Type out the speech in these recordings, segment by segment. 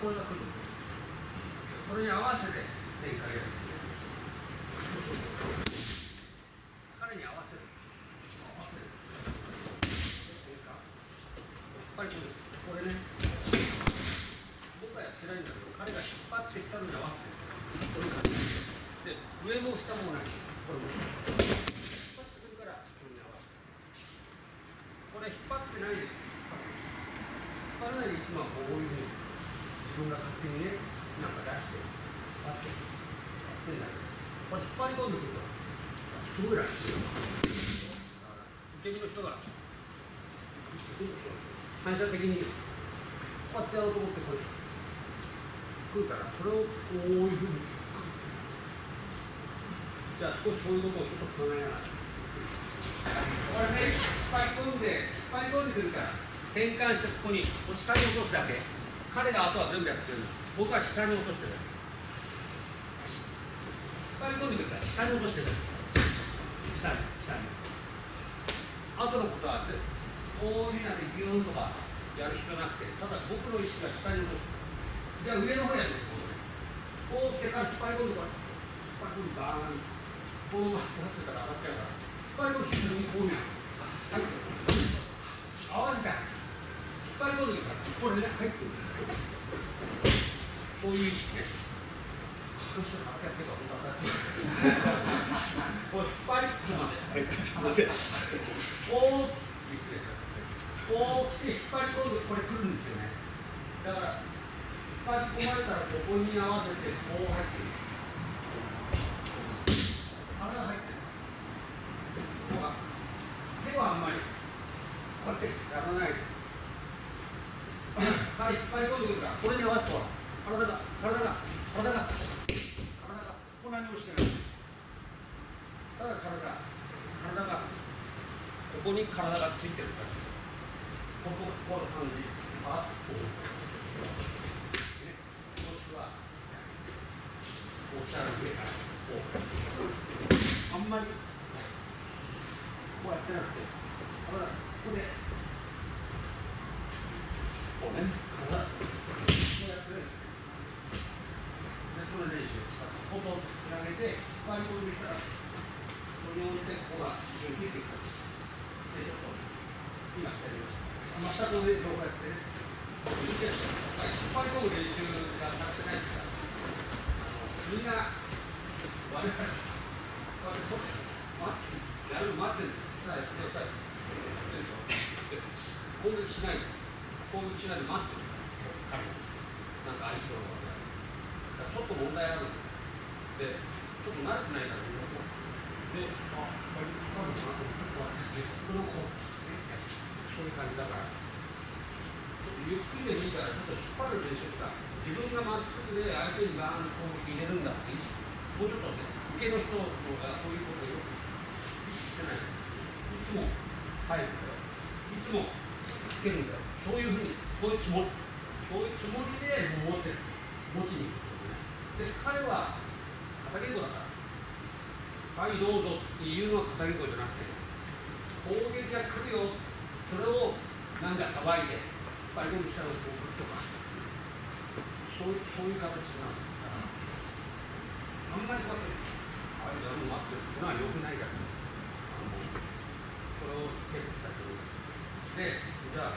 こうなってくる。それに合わせて展開を。彼に合わせる。やっぱりこれね、僕はやってないんだけど、彼が引っ張ってきたのに合わせてる。こういう感じで、上も下もない。これも引っ張ってくるから、これに合わせて。これ引っ張ってないで。引っ張らないでいつもはこういうふうに自分が勝手にね、なんか出して、引っ張って、引っ張ってない。これ引っ張り込んでくるから、すごい楽ですよ。だから、受け身の人が、受け身の人が反射的に、こうやってやろうと思ってこう来るから、それをこういうふうに。じゃあ少しそういうことをちょっと考えながら。これね、引っ張り込んでくるから。転換してここに下に落とすだけ。彼があとは全部やってる。僕は下に落としてる。引っ張り込んでください。下に落としてる。下に。あとのことはこういうふうにギューンとかやる必要なくて、ただ僕の意識が下に落とす。じゃあ上の方やる。こう来てから引っ張り込んでこう。引っ張り込んでバーン。このまま立ってたら上がっちゃうから。引っ張り込んで非常にこうやる。合わせて。引っ張り込んでるから、これね、入ってくる。そういう意識です。これ引っ張り、ちょっと待って。大きく引っ張り込んで、これ来るんですよね。だから、引っ張り込まれたら、ここに合わせて、こう入ってる。体が入ってる。ここが。手はあんまり、こうやってやらないで。はい、最後のから、これに合わせて体が、こんなに落ちてない。ただ体が、ここに体がついてるから、この感じ、あっ、こう。もしくは、こうしたら上から、こう。あんまり、こうやってなくて、体、ここで、こうね、体、こうやってるんですよ。で、その練習を使って、ここをつなげて、引っ張り込んできたら、ここに置いて、ここが非常に切ってきたんです。で、ちょっと、今下にいます。真下の上でこうやってね、引っ張り込む練習がされてないから、みんな、悪いからです。こうやって取ってます。やるの待ってるんですよ。さあ、やってください。やってるでしょ。で、攻撃しないで。攻撃しないで待ってるから、なんか相手を分かる。だからちょっと問題あるんで、ちょっと慣れてないから、みんなこう。で、あ、これ、こうなのかなと思って、この子、そういう感じだから、ちょっとゆっくりでいいから、ちょっと引っ張る練習とか、自分がまっすぐで相手にバーンと攻撃入れるんだって意識、もうちょっとね、受けの人の方がそういうことをよく意識してない。いつも入るんだよ。いつもつけるんだよ。そういうふうに、そういうつもりで持ってる、持ちに行くんですね。で、彼は片稽古だから、はい、どうぞっていうのは片稽古じゃなくて、攻撃が来るよ、それをなんかさばいて、バリゴン来たのを送るとか、そういう形なんだから、あんまりこうやって、はい、じゃあもう待ってるってのは良くないから、それを結構したいと思います。で、じゃあ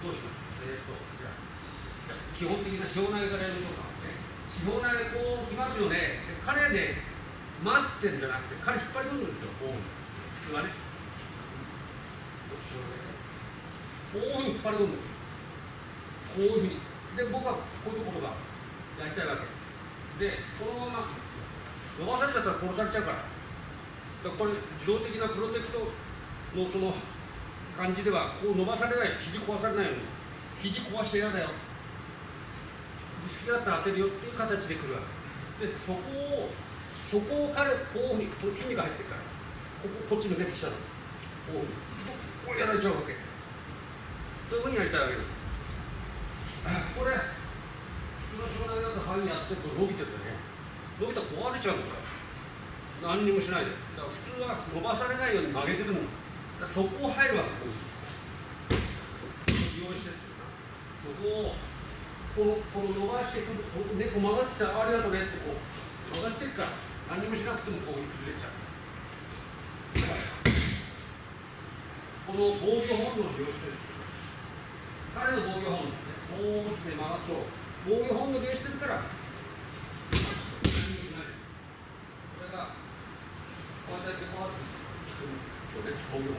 どうします？じゃあ基本的な手法投げからやりましょうか。手法投げこう来ますよね。彼で待ってるんじゃなくて、彼引っ張り込むんですよ、こう。普通はね。こういうふうに引っ張り込む。こういうふうに。で、僕はこういうところがやりたいわけ。で、このまま伸ばされちゃったら殺されちゃうから。だからこれ、自動的なプロテクトのその、感じではこう伸ばされない、肘壊されないように、肘壊して嫌だよ、好きだったら当てるよっていう形でくるわけで、そこを彼、こういうふうに筋肉が入ってるから、こっち抜けてきたの、こうやられちゃうわけ。そういうふうにやりたいわけです。これ、普通の障害だと範囲やってると伸びてるよね。伸びたら壊れちゃうんだから、何にもしないで。だから普通は伸ばされないように曲げてくるの。そこを入るわけ。利用して、そこをこう伸ばしてくる、ね、こう曲がってきた、ありがとうねってこう曲がっていくから何もしなくてもこう崩れちゃう。この防御本能を利用してる、彼の防御本能ね、もう一度曲がっちゃう防御本能を利用してるから、何もしない。これがこうやって壊す、そうね、防御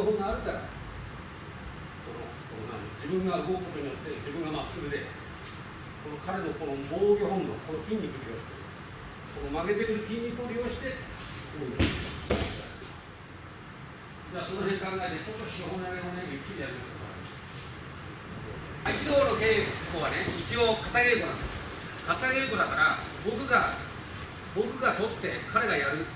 本能があるから、自分が動くことによって自分がまっすぐで、この彼のこの防御本能、この筋肉を利用して、この曲げてくる筋肉を利用して、じゃあその辺考えて、ちょっと基本投げをね、ゆっくりやりましょう。合気道の稽古はね、一応片稽古なんです。片稽古だから、僕が取って彼がやる、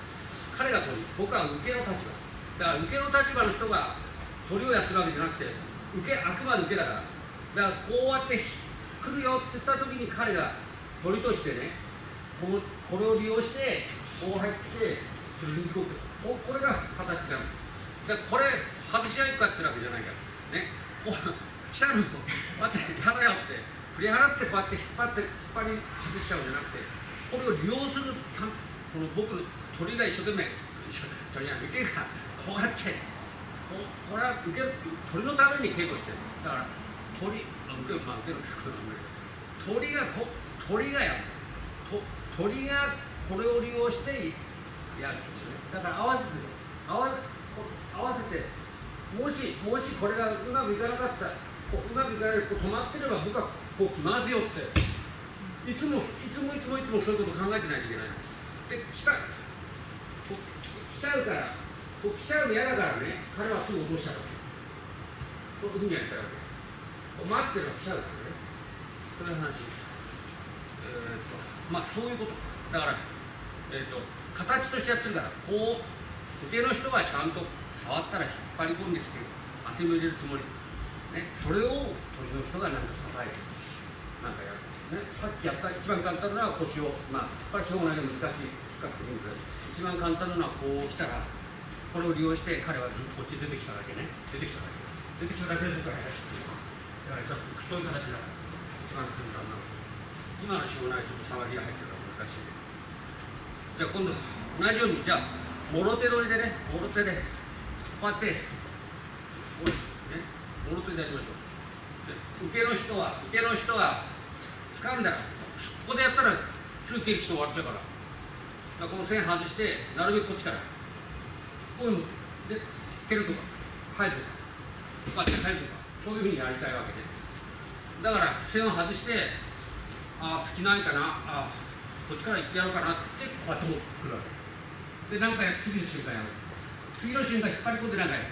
彼が取る、僕は受けの立場だから、受けの立場の人が取りをやってるわけじゃなくて、受け、あくまで受けだから、こうやって来るよって言った時に彼が鳥としてね、これを利用してこう入ってきて振り込む、これが形なの。だからこれ外し合いかってるわけじゃないからね、こう来たのとこうやって払えよって振り払ってこうやって引っ張り外しちゃうんじゃなくて、これを利用する、この僕の鳥が一生懸命、鳥や受けがこうやって。これは受け鳥のために稽古してる。だから鳥、鳥がやる、鳥がこれを利用してやるんですね。だから合わせて、もしこれがうまくいかなかったら、うまくいかない、止まってれば僕はこう来ますよって、いつもそういうこと考えてないといけないで、来ちゃうから、来ちゃうの嫌だからね、彼はすぐ落としちゃうわけ。そういうふうにやったわけ。待ってるの来ちゃうからね。そういう話。まあそういうこと。だから、形としてやってるから、こう、受けの人はちゃんと触ったら引っ張り込んできて、当ても入れるつもり。ね、それを鳥の人がなんか支える。なんかやる。ね、さっきやった一番簡単なのは腰を、まあ、やっぱりしょうがないけど難しい。深くていいんだけど、一番簡単なのはこう来たら、これを利用して彼はずっとこっちに出てきただけで僕はやられちゃう。そういう形だから一番簡単なの。今の障害ちょっと触りが入ってるから難しい。じゃあ今度同じように、じゃあもろ手取りでね、もろ手でこうやってもろ手でやりましょう。受けの人は掴んだら、ここでやったらすぐ切る人終わっちゃうから、この線外してなるべくこっちから。こういうので蹴るとか入るとか、こうやって入るとか、そういうふうにやりたいわけで、だから線を外して、ああ、隙ないかな、ああ、こっちから行ってやろうかなって、こうやって持ってくるわけで、なんか次の瞬間やる、次の瞬間引っ張り込んでなんかやっ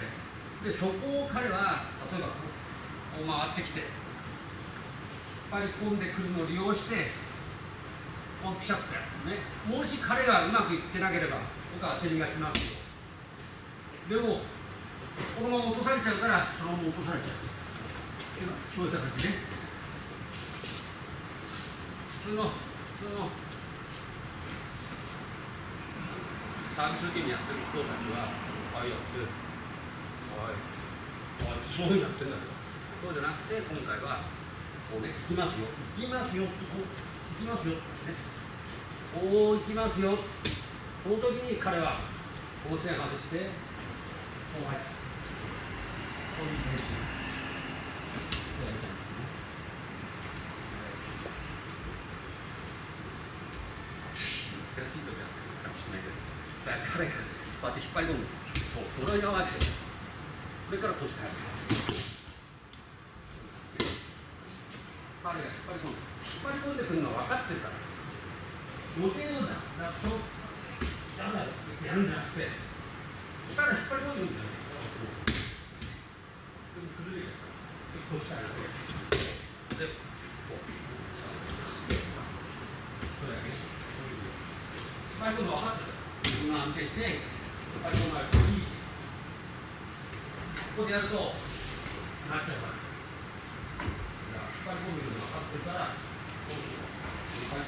て、でそこを彼は、例えばこう回ってきて、引っ張り込んでくるのを利用して、こうピシャッとやる、ね、もし彼がうまくいってなければ、僕は当て逃がしますよ。でも、このまま落とされちゃうから、そのまま落とされちゃう。そういった形ね。普通のサービス受けにやってる人たちは、ああやってる、ああそういうふうにやってるんだけど、そうじゃなくて、今回は、こうね、行きますよ、ね、おー、行きますよ、この時に彼は、この線外して、こう入ってくる、そういう練習をやりたいんですね。悔しい時はあるかもしれないけど、だから彼がこうやって引っ張り込む、そう、それを合わせて、それから腰変える。彼が引っ張り込んでくるのは分かってるから、モテるんだ、やるんじゃなくて。下から引っ張り込んでるんじゃないですか。で、こう。それだけ。最後の分かってる。今安定して、最後のいい。ここでやると、なっちゃうから。引っ張り込んでるの分かってるから、こうする。はい。これ。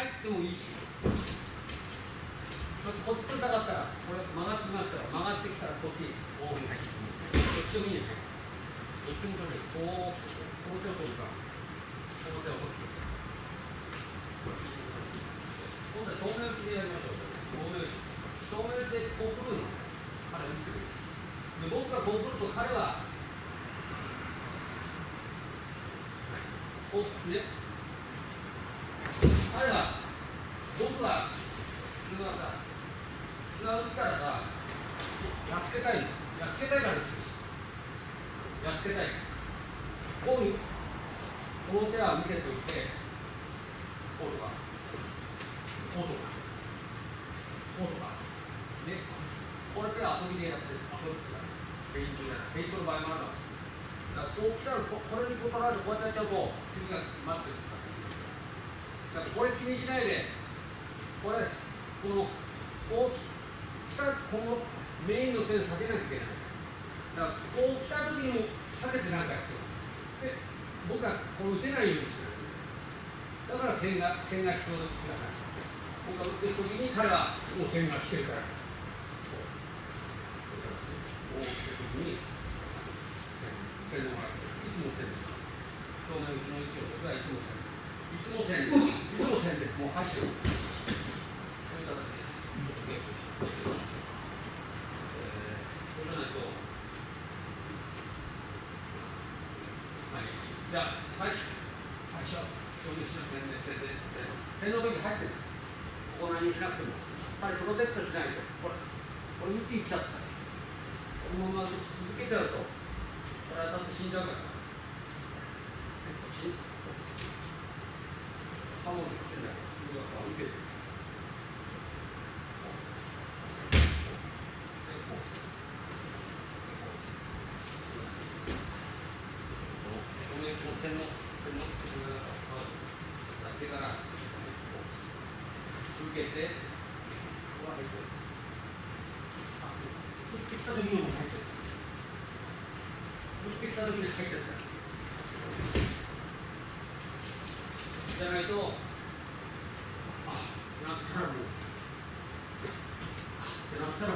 入ってもいいし、ちょっとこっち取りたかったらこれ曲がってますから、曲がってきたらこっち大きに入ってくる。どっちでもいいね。どっちも取れる。こう、この手を取るか、この手を取るか。今度は正面打ちでやりましょう。正面打ちでこう来るの。彼打ってくる。で、僕がこう来ると彼はこうね。彼は、僕は普通はさ、普通は打ったらさ、やっつけたいの。やっつけたいから打つし、やっつけたい。こう、この手は見せておいて、こうとか、こうとか、こうとか。で、これって遊びでやってる。遊ぶってなる。フェイントじゃない。フェイントの場合もあるから。だから、こう来たら、これにこだわると、こうやってやっちゃうと、次が待ってる。だってこれ気にしないで、これ、こう来た、このメインの線を避けなきゃいけない。だから、こう来た時にも避けてなんかやってる。で、僕はこれ打てないようにしてる。だから線が必要だから。僕が打ってる時に彼はもう線が来てるから。こう来た時に、線をもらってる。いつも線。正面打ちの勢い僕はいつも線。いつも線で、もう走る。そういう形で、ちょっとゲームしてみましょう。そうじゃないと、はい、じゃあ、最初、正面した線の上に入ってる。ここ何もしなくても、彼プロテクトしないと、これ打ちいっちゃった。このまま打ち続けちゃうと、これ当たって死んじゃうから。ハモリしてない。僕は受けてる。正面の線から受けて、ここは入ってる。打ってきた時にも入ってる。打ってきた時に入ってる。じゃないと、なったらもう、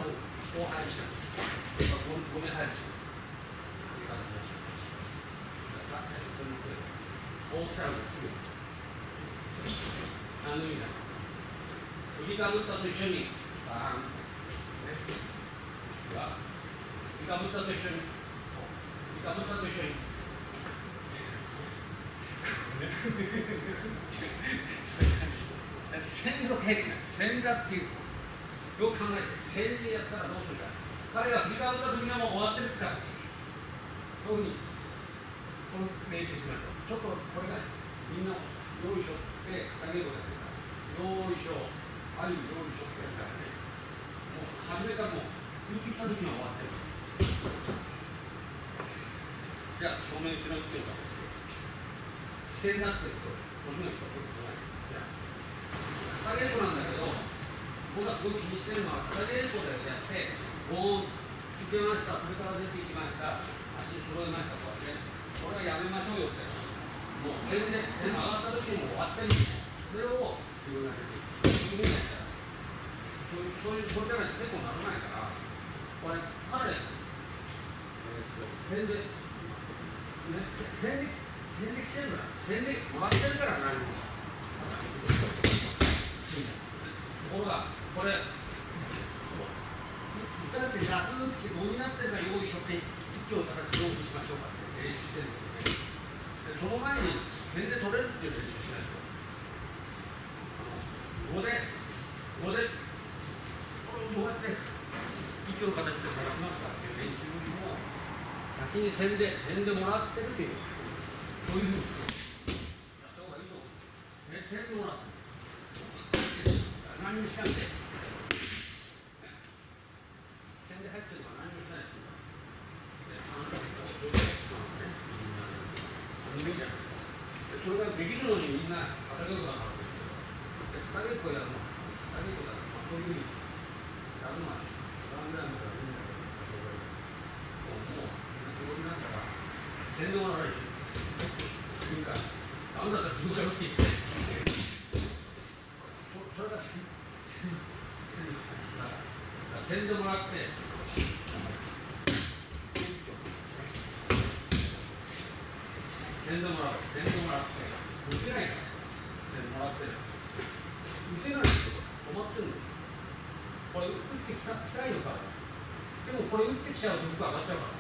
こう入るしかない。ごめん、入るしかない。大きさがすぐ。何の意味だろう。首がぶったと一緒に、バーン。首がぶったと一緒に、線の変化、線だっていうよく考えて、線でやったらどうするか。彼が振りかぶった時にはもう終わってるから、こういうふうにこの練習しましょう。ちょっとこれがみんな、よいしょって片言をやってるから、よいしょ、ある意味よいしょってやるからね、もう初めからもう、振り切った時には終わってるから。じゃあ、正面打ちの打ってるから。線になってると、この人は取ることない。じゃあ、片稽古なんだけど、僕はすごく気にしてるのは、片稽古でやって、ボーン、受けました、それから出ていきました、足揃えましたとかね、これはやめましょうよって、もう全然、線が上がった時にもう終わってるんですよ。それを自分が出ていく。自分がやったら、そういう、それじゃないと結構ならないから、これ、彼、線で、ね、線で、戦力してるから、戦力もらってるから何も。ところが、これ、打たれて出すのって5になってるから、用意しとって、1を叩き上手にしましょうかって練習してるんですよね。で、その前に、線で取れるっていう練習しないと。5で、これをどうやって、1を叩きでさらきますかっていう練習よりも、先に線でもらってるっていう。そういうふうにやったほうがいいと思う。全部もらって。何もしないで。線で入ってるのは何もしないですよ。で、あなたのことをそういうふうにみんな、何もいいじゃないですか。それができるのにみんな、片稽古だからですよ。で、片稽古やるの。片稽古だから、まあ、そういうふうにやるのは、何ぐらいまではみんなで、もう、みんな手こになったら、線でもらわないし。自分から打っていって、もらって。先頭もらう、先頭もらって、打てないから、先頭もらってる、打てないってこと、止まってるの、これ、打ってきたいのか、でもこれ、打ってきちゃうと、僕は上がっちゃうか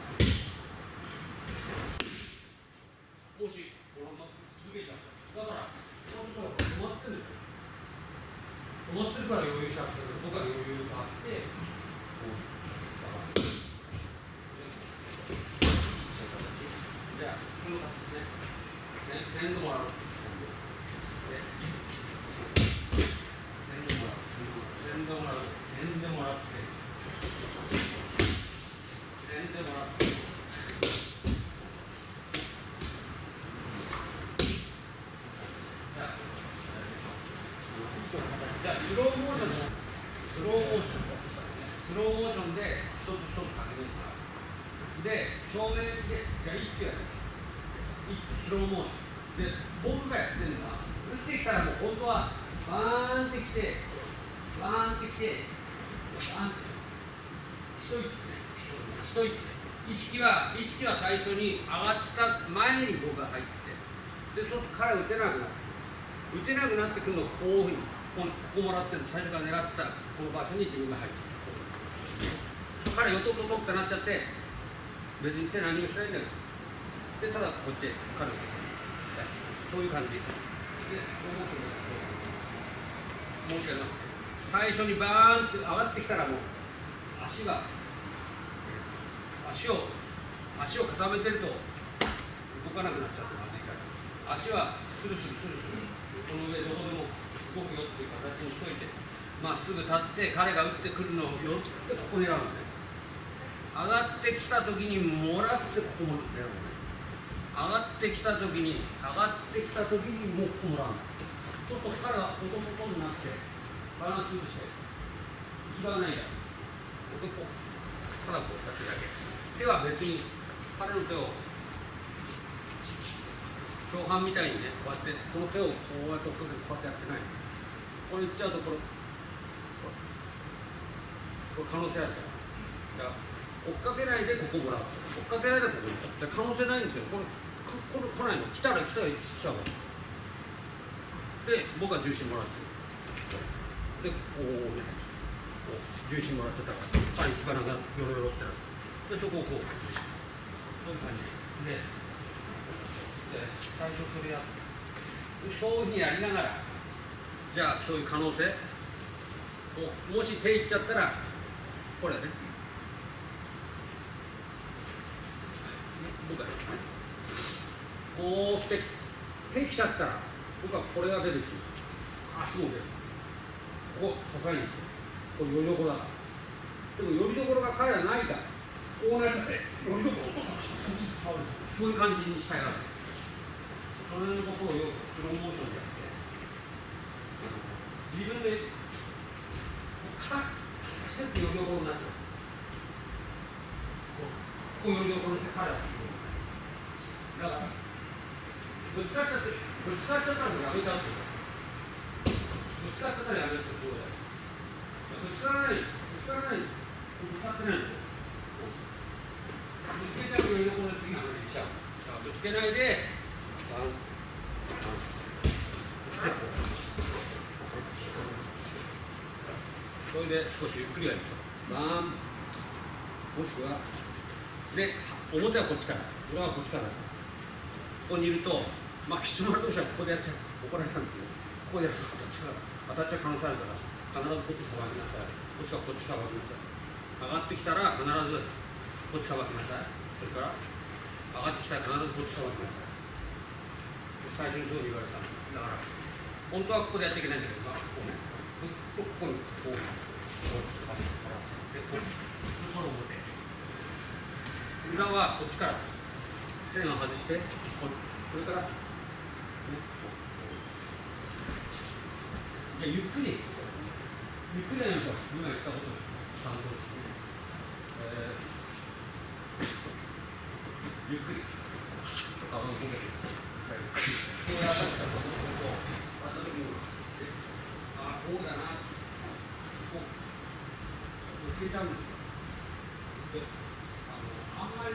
ら、もし、これ、続けちゃうだから、止まってるの、止まってるから余裕したんですけど、僕は余裕があって、こう、じゃあ、この形ね、先頭もらう。先頭もらう。先頭もらう。先頭もらって。じゃあ、スローモーションで、一つ一つかけてみた。で、正面で、じゃあ1球やる。スローモーション。で、僕がやってるのは、打ってきたらもう本当は、バーンってきて、バーンってきて、バーンって。一息ね。一息ね。意識は最初に上がった前に僕が入って。で、そうすると彼打てなくなって。打てなくなってくるのをこういうふうに、ここもらってるの、最初から狙ったこの場所に自分が入ってくる。彼、よとととってなっちゃって、別に手何もしないんだけど、で、ただこっちへ彼を出して、そういう感じで、もう一回やります。最初にバーンって上がってきたら、もう足を固めてると動かなくなっちゃって、まずいから、足はスルスルスルスル、その上どこでも動くよっていう形にしといて、まっすぐ立って彼が打ってくるのを寄ってここ狙うのね。上がってきたときにもらって、ここもらう。上がってきたときに、もうここもらう。そうすると彼はポコポコになって、バランス崩して、行かないや。ポコポコ。ただこうやってだけ。手は別に、彼の手を、共犯みたいにね、こうやって、この手をこうやって追っかけて、こうやってやってない。これいっちゃうと、これ可能性あるから。追っかけないでここもらう。追っかけないでここに行った。可能性ないんですよ。これ来ないの。来たら来ちゃうから。で、僕は重心もらってる。で、こうね、こう重心もらっちゃったから、行き場ながらよろよろってなる。で、そこをこう。そういう感じ。で、最初それやって。そういうふうにやりながら、じゃあそういう可能性を、もし手いっちゃったら、これだね。僕はこう来て手来ちゃったら僕はこれが出るし、足も出る。ここ支えるんですよ。これよりどころだから。でもよりどころが彼はないから、こうなりたいよりどころ、そういう感じにしたいな。それのことをよくスローモーションでやって、自分でカタッしてってよりどころになっちゃう。ここよりどころにして彼はする。だから、ぶつかっちゃったらやめちゃうってこと。ぶつかっちゃったらやめるってすごいだよ。ぶつかってないの。ぶつけちゃうよりも次の話しちゃう。だからぶつけないで、バン、それで少しゆっくりやりましょう。バン、もしくは、で、表はこっちから、裏はこっちから。ここにいると、まあ、貴重な同士はここでやっちゃう、怒られたんですよ。ここでやると当たっちゃう可能性あるから、必ずこっちさばきなさい。もしくはこっちさばきなさい。上がってきたら必ずこっちさばきなさい。それから、上がってきたら必ずこっちさばきなさい。最初にそう言われた。だから、本当はここでやっちゃいけないんだけど、まあ、こうね。ここに、こう。で、こっち。この表。裏はこっちから。線を外して、それから、ね、じゃあゆっくりやりましょう。今言ったことです。担当ですね。ゆっくり。あ、もう動けてる。手が当たったところを、当たるようにして、あ、こうだな。こう。ぶつけちゃうんですよ。なるほど。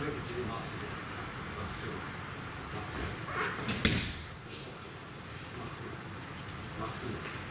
るべく自分まっすぐまっすぐまっすぐまっすぐまっすぐ。